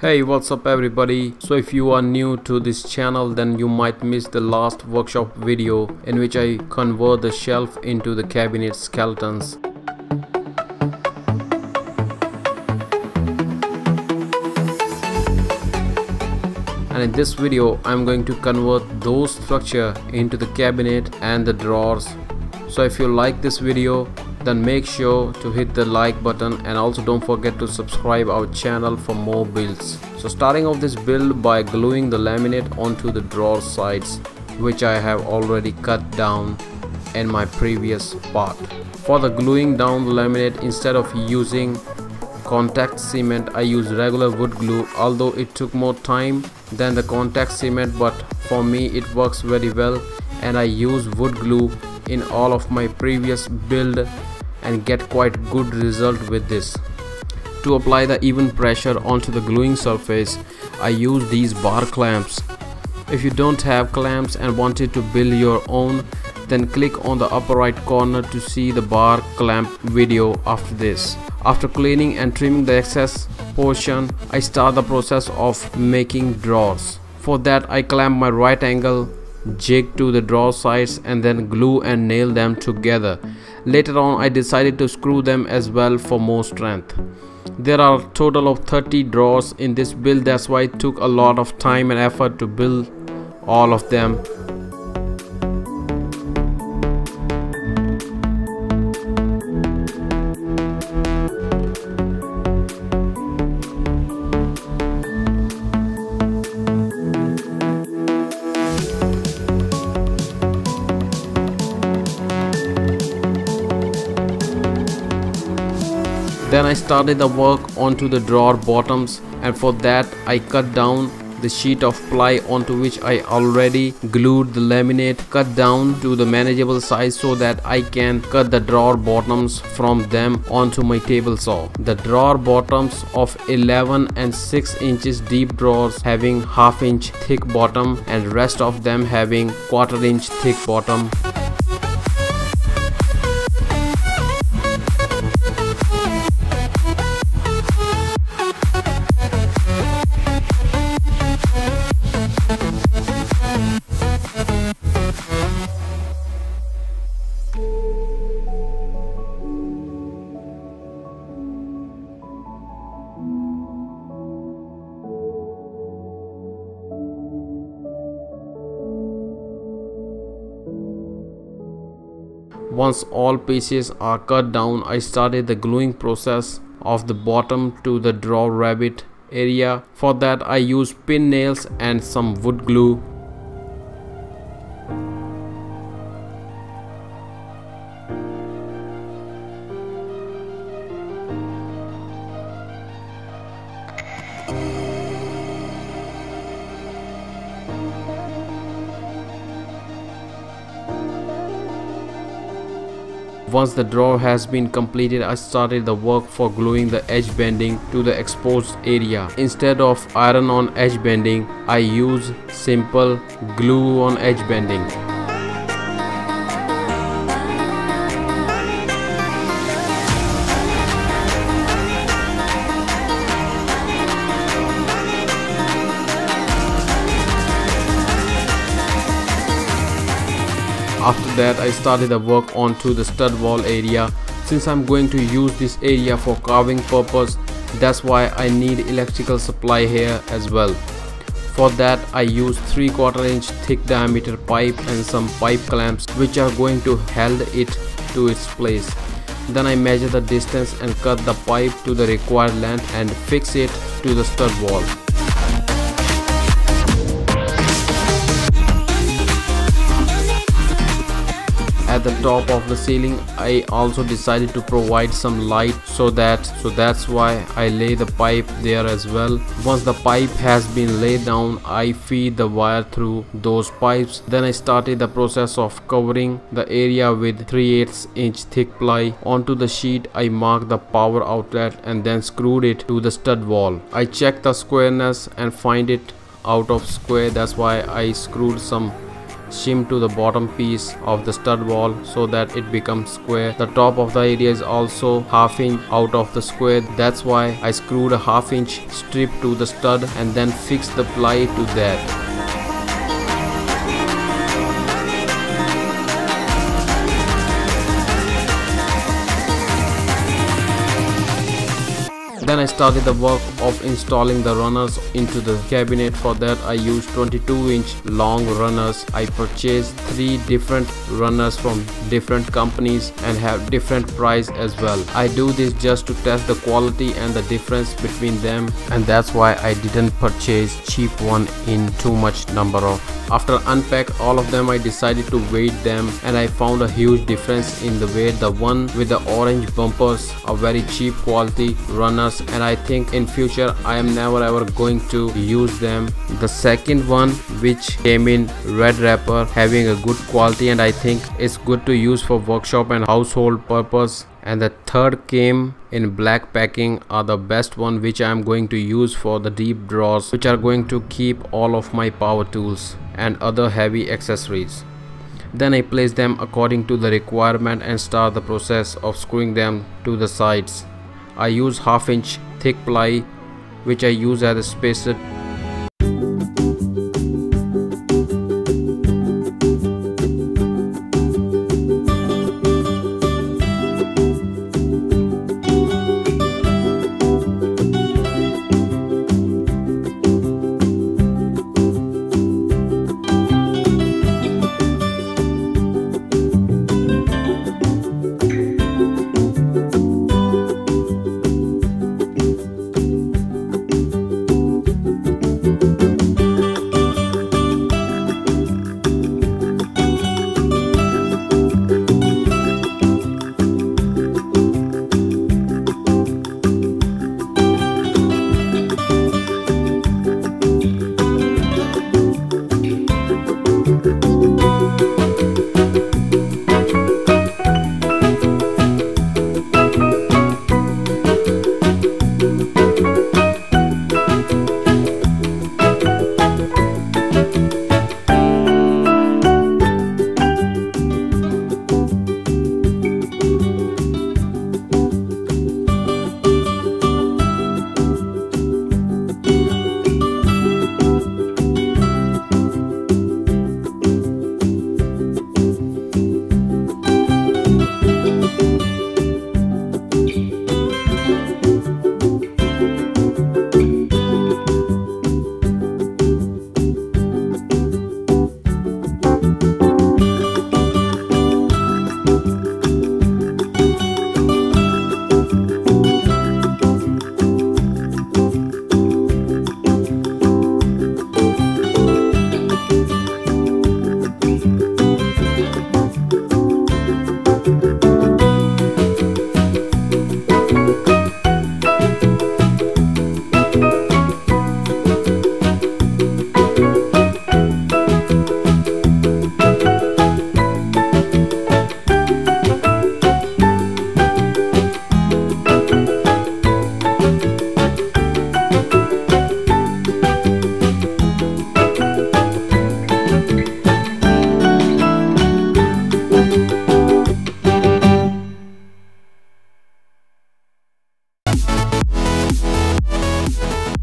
Hey, what's up everybody? So if you are new to this channel, then you might miss the last workshop video in which I convert the shelf into the cabinet skeletons. And in this video, I'm going to convert those structure into the cabinet and the drawers. So if you like this video, then make sure to hit the like button and also don't forget to subscribe our channel for more builds. So starting off this build by gluing the laminate onto the drawer sides, which I have already cut down in my previous part. For the gluing down the laminate, instead of using contact cement, I used regular wood glue, although it took more time than the contact cement, but for me it works very well, and I use wood glue in all of my previous build and get quite good result with this. To apply the even pressure onto the gluing surface, I use these bar clamps. If you don't have clamps and wanted to build your own, then click on the upper right corner to see the bar clamp video after this. After cleaning and trimming the excess portion, I start the process of making drawers. For that, I clamp my right angle jig to the drawer sides and then glue and nail them together. Later on, I decided to screw them as well for more strength. There are a total of 30 drawers in this build, that's why it took a lot of time and effort to build all of them. Then I started the work onto the drawer bottoms, and for that I cut down the sheet of ply onto which I already glued the laminate, cut down to the manageable size so that I can cut the drawer bottoms from them onto my table saw. The drawer bottoms of 11 and 6 inches deep drawers having half-inch thick bottom and rest of them having quarter-inch thick bottom. Once all pieces are cut down, I started the gluing process of the bottom to the drawer rabbit area. For that, I used pin nails and some wood glue. Once the drawer has been completed, I started the work for gluing the edge bending to the exposed area. Instead of iron on edge bending, I use simple glue on edge bending. After that, I started the work onto the stud wall area. Since I'm going to use this area for carving purpose, that's why I need electrical supply here as well. For that, I use 3/4 inch thick diameter pipe and some pipe clamps which are going to held it to its place. Then I measure the distance and cut the pipe to the required length and fix it to the stud wall. At the top of the ceiling, I also decided to provide some light, so that's why I lay the pipe there as well. Once the pipe has been laid down, I feed the wire through those pipes. Then I started the process of covering the area with 3/8 inch thick ply. Onto the sheet, I marked the power outlet and then screwed it to the stud wall. I checked the squareness and find it out of square, that's why I screwed some shim to the bottom piece of the stud wall so that it becomes square. The top of the area is also ½ inch out of the square. That's why I screwed a ½ inch strip to the stud and then fixed the ply to that. Then I started the work of installing the runners into the cabinet. For that I used 22-inch long runners. I purchased 3 different runners from different companies and have different price as well. I do this just to test the quality and the difference between them, and that's why I didn't purchase cheap one in too much number of. After unpack all of them, I decided to weight them, and I found a huge difference in the weight. The one with the orange bumpers are very cheap quality runners, and I think in future I am never ever going to use them. The second one, which came in red wrapper, having a good quality, and I think it's good to use for workshop and household purpose. And the third came in black packing, are the best one, which I am going to use for the deep drawers, which are going to keep all of my power tools and other heavy accessories. Then I place them according to the requirement and start the process of screwing them to the sides. I use ½ inch thick ply, which I use as a spacer.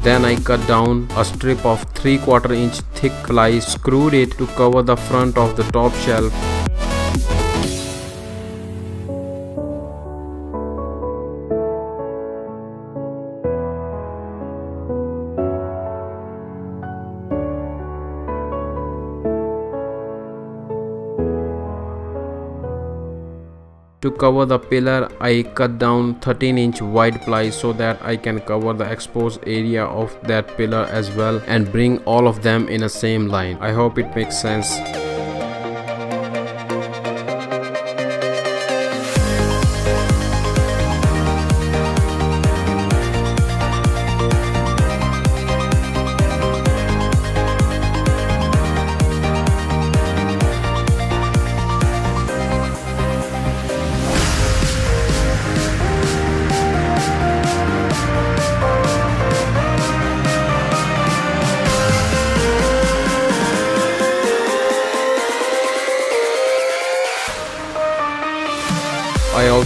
Then I cut down a strip of 3/4 inch thick ply, screwed it to cover the front of the top shelf. To cover the pillar, I cut down 13-inch wide ply so that I can cover the exposed area of that pillar as well and bring all of them in the same line. I hope it makes sense.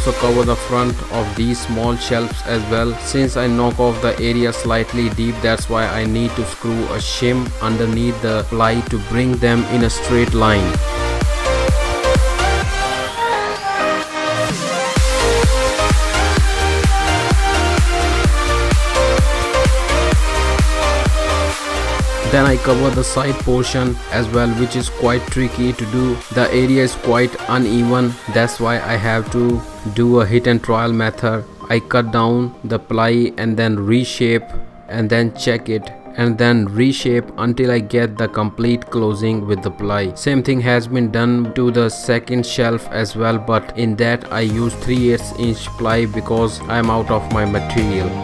also cover the front of these small shelves as well. Since I knock off the area slightly deep, that's why I need to screw a shim underneath the ply to bring them in a straight line. Then I cover the side portion as well, which is quite tricky to do. The area is quite uneven, that's why I have to do a hit and trial method. I cut down the ply and then reshape and then check it and then reshape until I get the complete closing with the ply. Same thing has been done to the second shelf as well, but in that I use 3/8 inch ply because I am out of my material.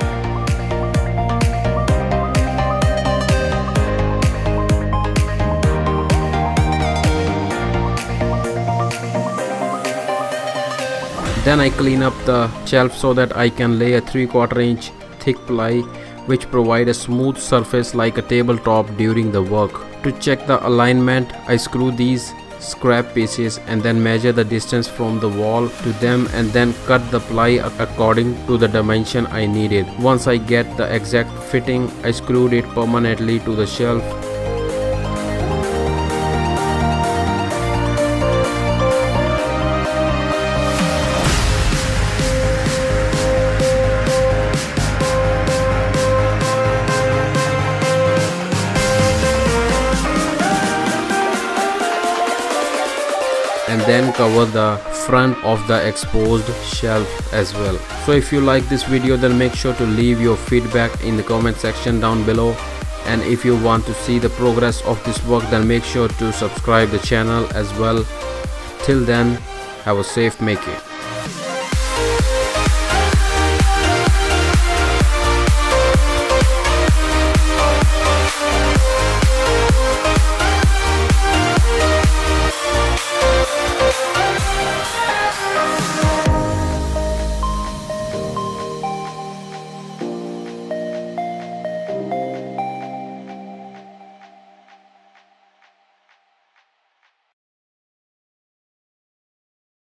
Then I clean up the shelf so that I can lay a 3/4 inch thick ply which provide a smooth surface like a tabletop during the work. To check the alignment, I screw these scrap pieces and then measure the distance from the wall to them and then cut the ply according to the dimension I needed. Once I get the exact fitting, I screwed it permanently to the shelf. And then cover the front of the exposed shelf as well. So if you like this video, then make sure to leave your feedback in the comment section down below. And if you want to see the progress of this work, then make sure to subscribe the channel as well. Till then, have a safe making.